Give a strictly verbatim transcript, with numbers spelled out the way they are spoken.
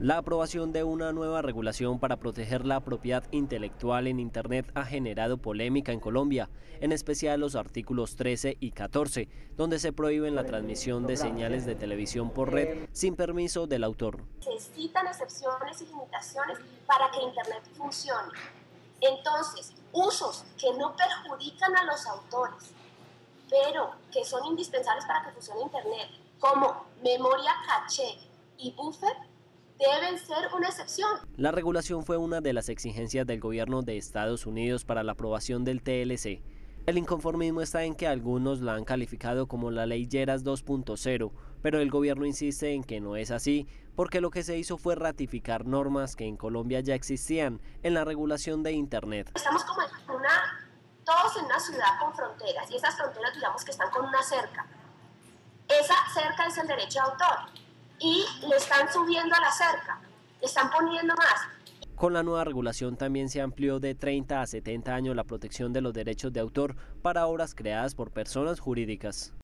La aprobación de una nueva regulación para proteger la propiedad intelectual en Internet ha generado polémica en Colombia, en especial los artículos trece y catorce, donde se prohíben la transmisión de señales de televisión por red sin permiso del autor. Se incitan excepciones y limitaciones para que Internet funcione. Entonces, usos que no perjudican a los autores, pero que son indispensables para que funcione Internet, como memoria caché y buffer, deben ser una excepción. La regulación fue una de las exigencias del gobierno de Estados Unidos para la aprobación del T L C. El inconformismo está en que algunos la han calificado como la Ley Lleras dos punto cero, pero el gobierno insiste en que no es así, porque lo que se hizo fue ratificar normas que en Colombia ya existían en la regulación de Internet. Estamos como en una, todos en una ciudad con fronteras, y esas fronteras digamos que están con una cerca. Esa cerca es el derecho de autor. Y le están subiendo a la cerca, le están poniendo más. Con la nueva regulación también se amplió de treinta a setenta años la protección de los derechos de autor para obras creadas por personas jurídicas.